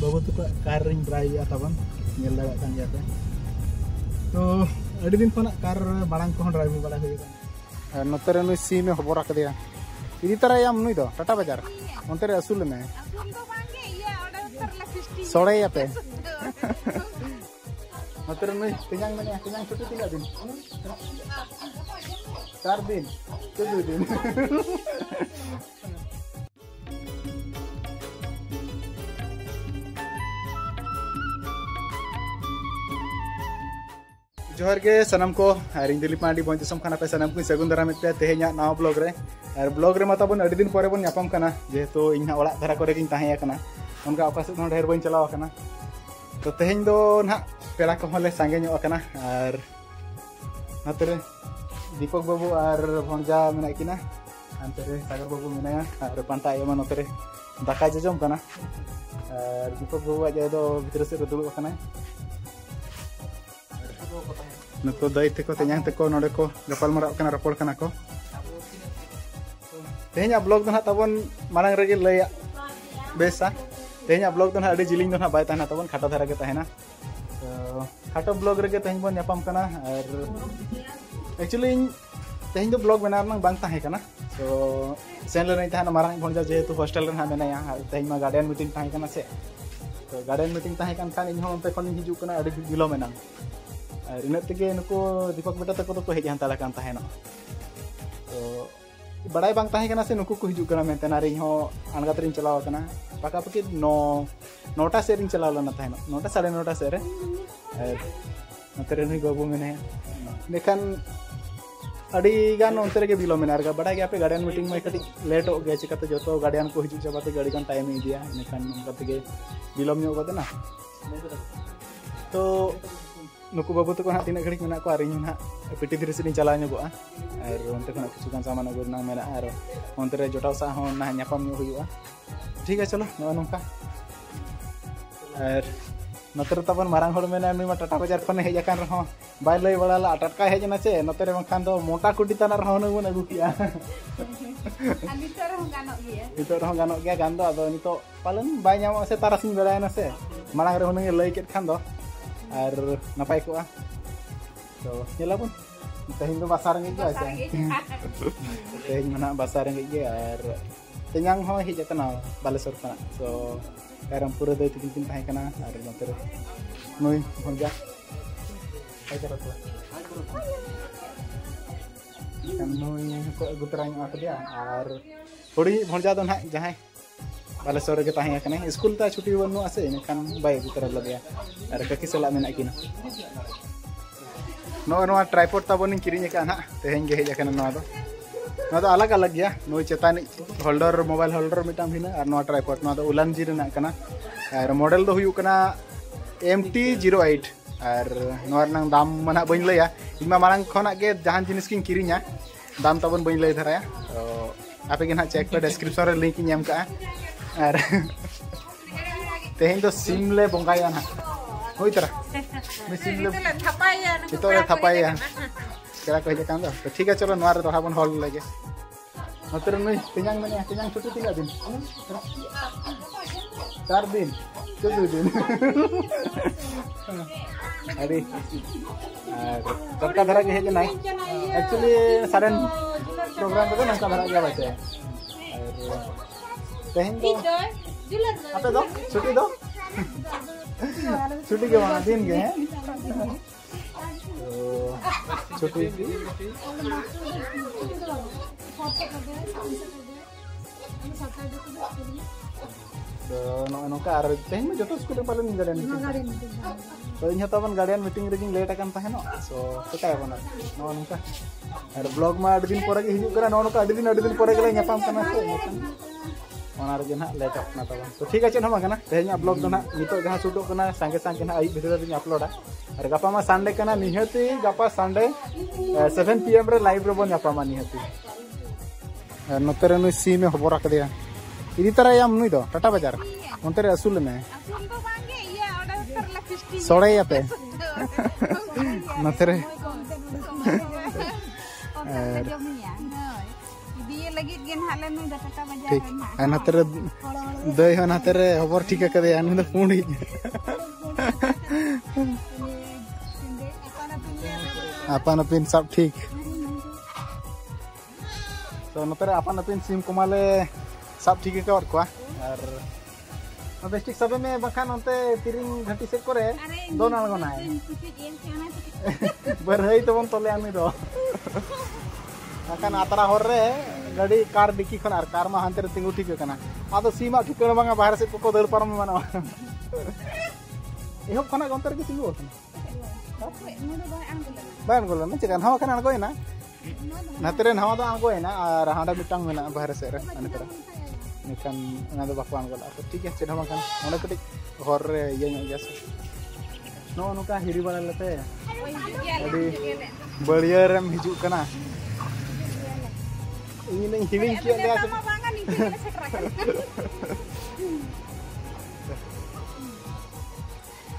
बाबू तक कार रिंग ड्राइव तबन नेल दाड़ा पे तो अभी दिन खन कार मांग को ड्राइव बड़ा नोते नुई सी में हबरा इदी तरह नुई दो टाटा बाजार अंतरे असूल में सड़े पे नोते नुई तेजांग मने तेजांग छुट्टी तीन दिन 4 दिन 2 दिन जोहर के सामम को और दिलीप मांडी बंज दिसम खाना पे सामम को सगुन दाराम पे तेहेना नवा ब्लॉग रे और ब्लॉग रे माता बन दिन पर बन नापाम खाना जेहेतु इन ना ओड़ा धारा कोरे किन ताहे खाना उनका ओका से ढेर बन चलाव खाना तो तेहेन दो ना पेड़ा को ले सांगे नो खाना और नते रे दीपक बाबू और भंजा मेना किना अंते रे सागर बाबू मेना और पंता एमा नते रे दाका जजम खाना और दीपक बाबू आज दो भीतर से दुलु खाना नुकू दाई तक तेजांग तक ना गपाल मारा रपड़ को तेहेना ब्लॉग दो ना तबन मांग रे लैया बेसा तेहेना ब्लॉग दो ना जिलिंग ना बै तबन खाटो धारा के तो खाटो ब्लॉग रे तेहेन बन नापाम और एक्चुअली तेहेन ब्लॉग बनाना बांग तहेकना तो सेन लेना मारंग भंजा जेहेतु हॉस्टल ना मेनाया तेहेन गार्डन मीटिंग तहेकना से तो गार्डन मीटिंग तहेकन खान इन ओंते खन हिजुकना अडी बिलोम एना और इनक नुकू दीपक बेटा तक तो हज हताड़ा तो बड़ा बांग से नुकू को हजना मनते अनगात चलावना पाकापाकि 9टा सर चला लेना 9टा साढ़े 9टा सर नई बाबू मेना लेखान अंतरगे बिलोम बड़ा गया पे गार्डन मीटिंग में कटी लेट गया चिकाते जो गार्डन को हजू चाबाते गाड़ीगान टाइम इदिया इनखान बिलोम ना तो नुकू बाबू तक ना तीन घड़ी में और इन ना पीटी धीरे से चला और अंत कि सामान अगुना मेरा और अंतरे जटाव सापाम ठीक है चलो ना नौका और नते तब मारंग मेना टाटा बाजार खन हज आकान रहा बै लै बड़ा ला टाटका हजना से नते बाखान मोटा कुटी ताना रहा बन अगू के नित गान नित पालन बैम से तारासिंग बेड़ा से मांग हूँ लै के खान और नपाय को तो चलाबन तेहन बासा रेंगे तेहन मना बासा रेंगे और तेजांग हजना बालेश्वर का तो रामपुरा दाई तक और नते नई भंजा नई अगू तरा और हूड़ी भंजा दो ना जहाँ बालेश्वर के स्कूल तो छुट्टी बनू से इनखान बै अगू तरफ लगे और काकी सला ना ट्राइपोड तबन किरी ना तेहेन हजना अलग अलग गया नई चेतान होल्डर मोबाइल होल्डर मिटा भिना और ट्राइपोड उलानजी और मॉडल तो MT-08 और दाम मना बी लैया इनमें मांग खन जहां जिनिस किन किरी दाम तबन बी लै धाराया तो आपे ना चेक पे डिस्क्रिप्शन लिंक एम का और तेहेन सीम ले बंगाया ना हई तरा नितोड़े थापाया पेड़ा को हजान तो ठीक है चलो ना दोहरा बन हल लगे नते नई तेजांग मने तेजांग छुट्टी तीन दिन 4 दिन 2 दिन अरे सबका धारा के है ना एक्चुअली सारे प्रोग्राम तो नाका धारा गया बचे और तेहन दो छुट्टी दो छुट्टी के बना दिन गए हैं छुट्टी नौका और तेहन में जो स्कूल पालन तो इन तब गार्डियन मीटिंग रेगी लेट आकान सो चेका नौका और ब्लॉग में दिन पर नौका दिन पर से लेटना तब तो ठीक है चेना तेहना ब्लॉग दो ना नितो जहाँ शूटों संगे संगे ना आयुब भीतर दिन अपलोडा और गपा मा संडे निहती गपा संडे 7 PM रे लाइव रे बन गपा मा निहती नते नुई सी में हबरा इदी तरह नुई दो टाटा बाजार अंतरे असूल में सड़े पे नते ठीक अन हतरे दई हन हतरे हबर ठीक कदे अन द पूंडी अपन अपन सब ठीक तो नतरे अपन अपन सिम कोमाले सब ठीक के और कोआ और बेस्टिक सबे में बखान होते तिरिंग घाटी से करे दोन अलगोना है बरहई तो बन तोले आमी दो आतरा हो रे गाड़ी कार डिक्की खन आर कार मा हंतर तिंगु ठीक कना आ तो सीमा ठीक कर बंगा बाहर से को दर परम मानो एहो खना गंतर के तिंगु होत बायन गोला न चिकन हवा खना गय ना नतरे हवा दा गय ना आर हाडा मिटांग मेना बाहर से रे अनतरा निकन ना दो बापन गोला तो ठीक है चेना बंगा ओने कटी घर रे ये न जैसे नो नुका हिरी वाला लेते अभी बढ़िया रे हिजु कना ये नहीं हिलिंग किया गया तो मांगा नहीं के सेट रखा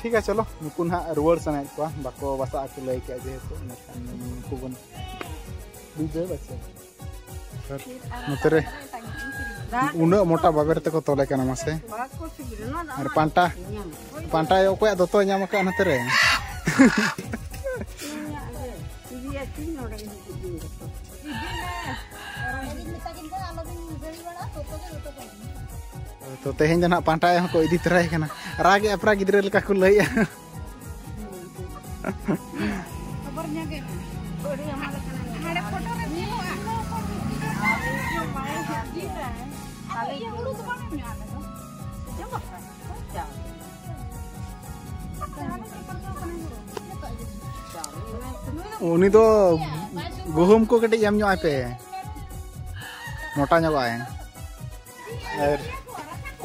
ठीक है चलो मुकुन हा रुवर सना को बाको भाषा के लई के जे तो मुकुन बीजे बच्चे नतरे उना मोटा बाबर ते को तोले के नमस्ते और पांटा पांटा यो को दतो न्याम का नतरे ये तीन नोडे तो तेहन जना पांटा को इदी तराय कना रागे अपरा गिदरे लका को लई खबर न के बड़ी हमारा हमारे फोटो रे भी हो आले ये उड़ू तो बन न आले जो बक्का जा उनी तो गहुम को कटे एम नो आपे मोटा नो आए और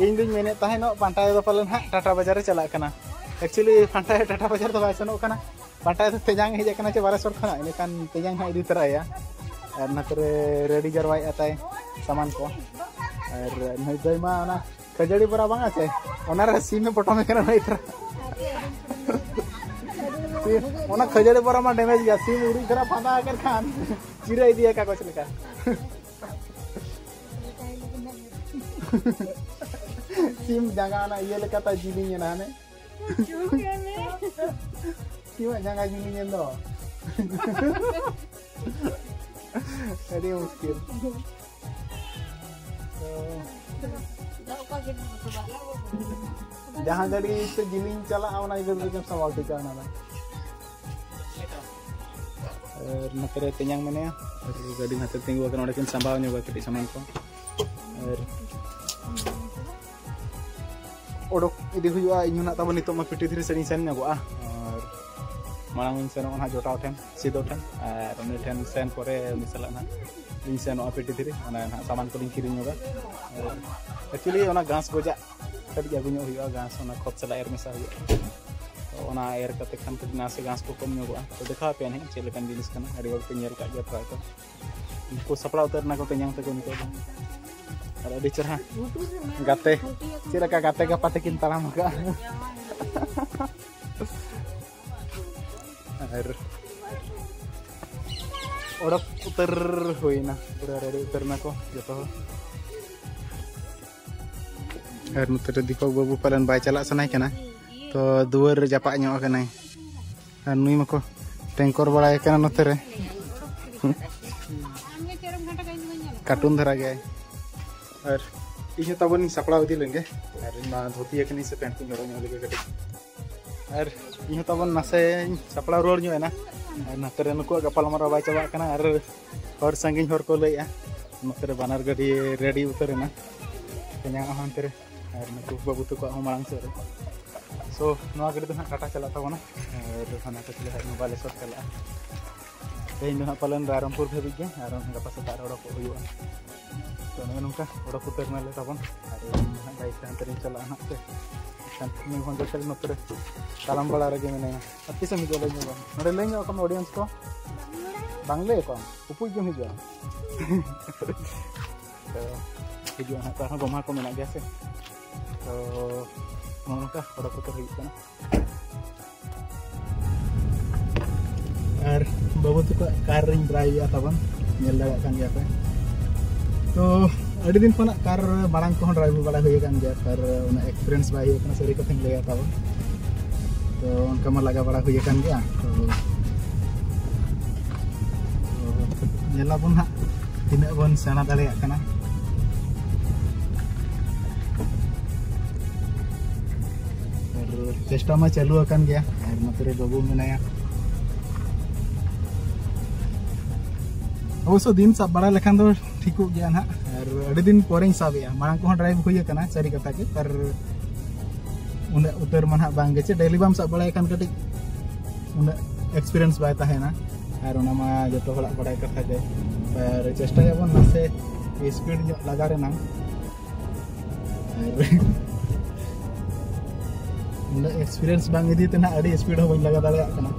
इन दिन मैंने तहनो पांटा दो पालन हा टाटा बाजार रे चला कना एक्चुअली पांटा टाटा बाजार तो बाय सनो कना पांटा तो तेजांग हे जकना चे 1200 खना इन कान तेजांग हा इदी तरह या और नतरे रेडी जरवाई आताय सामान को और नहीं दई मा ना खजड़ी बरा बांगा से ओना रे सीम में पटो में करा नहीं तरह ओना खजड़ी बरा मा डैमेज या सीम उड़ी करा फांदा कर खान चिराई दिया का कुछ लिखा सीम जगाना ये लकाता जीलिंग नाने सीम जगा जीलिंग दो अरे मुश्किल जहां गड़ी से जीलिंग चला आना इधर जब सवाल पे जाना ना नकरे तेंग मने गड़ी हाथ तेंगु करन ओडकिन संभावना होगा कटी सामान को और ओडक इदी हुआ इन ना तब नितो मा पिटी थ्री सेनी सेन नगोआ और मांग सेन ओना जोटा ठन सीधो ठन और ओने ठन सेन परे मिसला ना इन सेन ओ पिटी थ्री ओना सामान को लिंग किरिन होगा एक्चुअली ओना घास गोजा कदी अगुन हुआ घास ओना खत चला एर मिसा हुआ ओना एर कते खन कदी ना से घास को कम नगोआ तो देखा पे नहीं चेले कन जिनिस कना हरि और पे नेर का जे प्राय तो इनको सपड़ा उतर ना को ते न्यांग ते को निको और अभी चरा गाते चरा का गाते का पता किन तलाम का और उतर हुई ना पूरा रेडी उतरना को जतो और नतरे दिखो बाबू पालन बाय चला सनाय कना तो दुवर जापा न्यो कना और नुई मको टैंकर बड़ाय कना नतरे कार्टून धरा गया और इन तबन सापड़ा इदी लेंगे और इन धोती एकनी से पैंट जोड़ो लेके कटे और इन तबन नसे सापड़ा रोड़ जोएना और नतरे नुको गपाल मारा बाय चबा कना और और संगिन हर को लईया नतरे बानर गडी रेडी उतरेना तेना हंतरे और नुको बाबू तो को मांग से सो नवा गडी तो काटा चला तबना और खाना तो चले मोबाइल शॉट चला तेन ना पालन रामपुर भेबी के और गपा से तार ओडो को हुआ तो नका ओडो पुतर मेले तबन अरे गाइस अंतरिम चला ना से कंटिन्यू होंगे चल न पर तालम बड़ा रे में नहीं अति से मिलो लेंगे नडे लेंगे कम ऑडियंस को बांग्ले को उपु जो हिजो तो हिजो ना ता गोमा को मेना गया से तो नका ओडो पुतर हुई ना और बाबू तो कार रिंग ड्राइव या तबन मेल लगा कान गया पे तो अभी दिन खन कार मांग को ड्राइवर बड़ा कार एक्सपीरियंस बैठना सारी कथा लैया तब तो उनका मा लगा बड़ा हुकान गया तो ना तीन बन सेना दाड़ा चेष्टा मा चालू आकान गया और नतरे बाबू मनाया अवश्य दिन साब बड़ा लेखान दो ठीक हो गया ना और अड़ी दिन पोरें साबिया मांग को ड्राइव हुई करना सारी कथा के पर उन उतर मन बांग गेचे डेली बाम साब बड़ा आकान कटी उन एक्सपीरियंस बाय ताहेना और उन मा जतो हला बड़ा कथा के पर चेष्टा याबन नसे स्पीड लगा रे ना एक्सपीरियंस बांग इदी तना अड़ी स्पीड हो बन लगा दाड़ा कना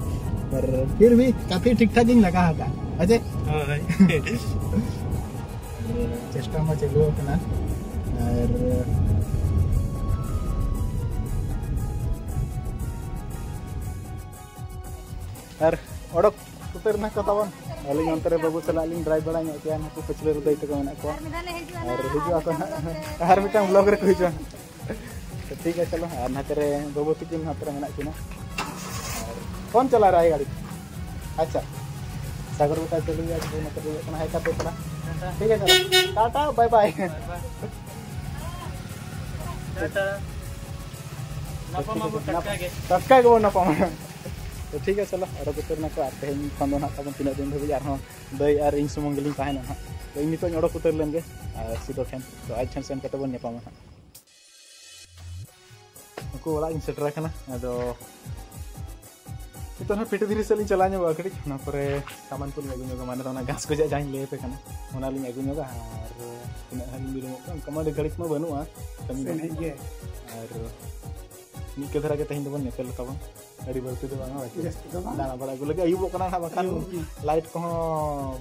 पर फिर भी काफी ठीक ठाक ही लगा का अजय हां चेष्टा में चलो कना और ओडक उतर ना कतावन अली अंतरे बाबू चला लिंग ड्राइव बड़ा ना क्या ना को पिछले रुदय तक मना को और हिजु आका हर मिटा ब्लॉग रे कोई जो ठीक है चलो नाते बाबू तक मे कि कौन चला रहा है गाड़ी अच्छा सागर बेटा चलू है ठीक है चलो टाटा बाय बाय टटका गो नापाम तो ठीक है चलो और उतरना को तेहन खन दो नाब तीन दिन धाबी और दई और इन सुमंग गली ना तो इन नित उड़क उतर लेंगे सीधो ठेन तो आज ठेन सेन बन नापाम ना इन सेटर नितना पीटे धीरे से चला कड़ी सामान को माना घास को जहाँ लैपे अगुगा और घड़ी में बनूगा मिट्टे धारा के तेहन बन नेपेल तब अभी बड़ती दाना बड़ा अगू लगे आयुब बाखान लाइट को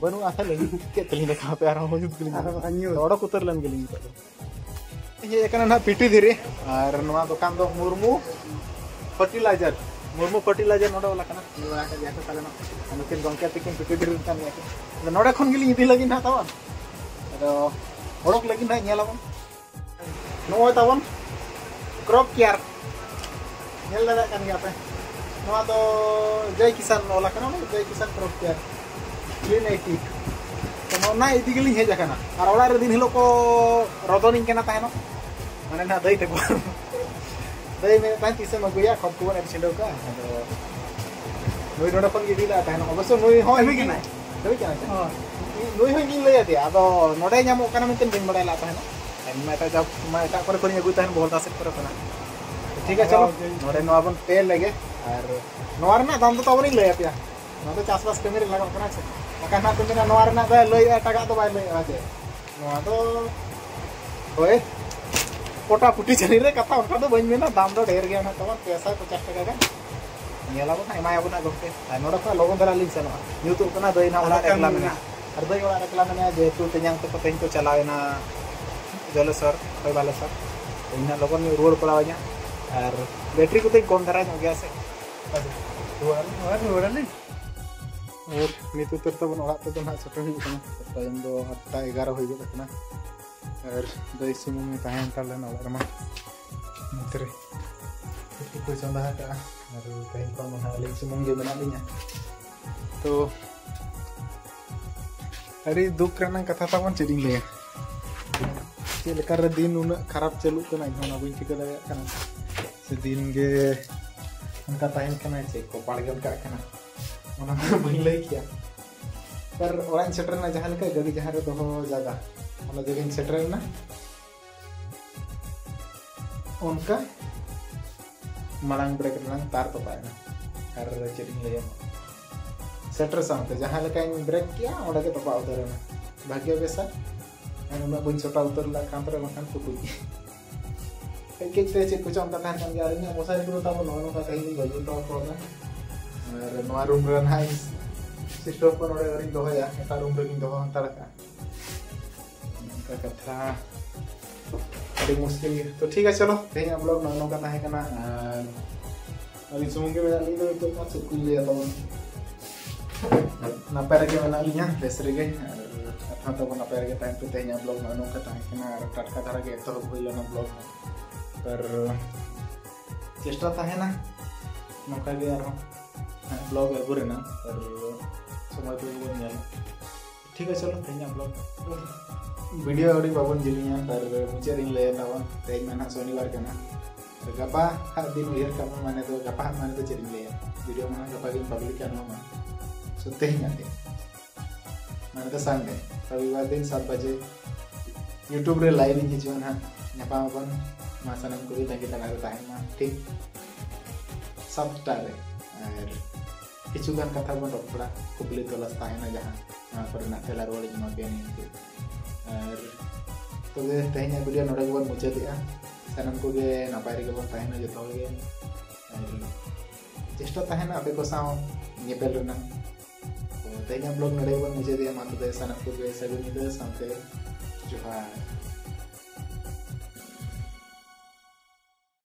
बनूगा तली देखा पे उड़क उतर लेन गली हेना पीटी धीरे और दुकान दो मुर्मू फर्टिलाइजर मुर्मू फर्टिलाइजर नोड़े वाला नुकिन गमके तकिन पीटी धीरे नोड़े खन गली इदी लगी हतावा हड़क लगी नाबन नोय तब क्रॉप केयर नल दान गया जय किसान वाला जय किसान क्रॉप केयर क्लीन आईटी इदीगली हजना और और दिन हिल को रदनिंग माने ना दई तक दई में तीसम अगुया खब को छिंडव का नई नोड़े खन इदीला अवश्य नई नई लैदे अब नोड़े मिट्टन दिन बड़ा लाता जब एटा को अगुत बोलता से ठीक है चलो नोड़े बन तेल लगे और दाम तो तब लैपे चाषबास कमी लगा बाकाना तुम लैया टागा तो बै लैया चे हई कोटा पुटी चाली कथा उनका बेना दाम दो ढेर गया तब 350 टाका गलाबन एमाबना गमे नोड़े खुद लगन धारा ली सेन नुतना दई ना एक्ला मेना और दई एक्ला मेना जेहेतु तेजा तक तेज को चलावेना जलेश्वर हई बालेश्वर इन लगन रुआर पड़ावाना और बैटरी को कम धारा गया से रुआर और नित उतर तब तो ना सेटर हो हफ्ता 11 हो गया और दई सुमुमी तहन तलना ओरमा मतरे को चंदा का और कहीं पर मोहले सुमुंगे बना लिया तो अरे दुख रना कथा तबन चेडिंग ले ये लेकर दिन उन खराब चलू कना इना बुझ ठिका दया कना से दिन के उनका टाइम कना चेक को पाड़गल का कना बन लै किया पर और सेटरना जहाँ लेकर गाड़ी जहाँ दो जगह वाला जगह सेटरना उनका मांग ब्रेक तार तपायना और चेटिंग लैया सेटर साथ जहाँ लेकर ब्रेक किया और तपा उतरना भाग्य बेसा उन्हें बन सटा उतर लाखान बाखान टुकुज हजते चेक को मशारी को तब ना तेजी बजन टपना और रूम रहा सिस्टम को नोड़े दोहया एटा रूम रही दोह हतार कथा अभी मुश्किल तो ठीक है चलो तेज ब्लॉग ना अभी सुमुगे मेरा चुप को लैया तब नापाय बेस हाँ तो नपाय टाइम पे तेज ब्लॉग में नौका टाटका धारा के एतहब होना ब्लॉग में पर चेष्टा तहना नौका ब्लॉग अगुना पर समय को ठीक है। चलो तेज ब्लॉग वीडियो अड़ी बाबन जिलिया पर मुचाद लैया तेज में ना शनिवार गपा दिन उयर का माने तो गपा माने तो चेक लैया वीडियो में गपा दिन पब्लिक सो तेज माने तो संडे रविवार दिन 7 बजे यूट्यूब लाइव इन हजू ना नापाम मा सामान को तंगी तंगा ठीक 7टा किचुगान कथा बन रपड़ा कुपली तलाश जहाँ को तेला रुआड़ी एमापे निके तब तेज वीडियो नोड़े बन मुचादे सामान को नपाय बन तहना जो चेष्टा तहना आपे को सापेल तेज ब्लॉग नोड़े बन मुचादे सामान को सगुन जोहार।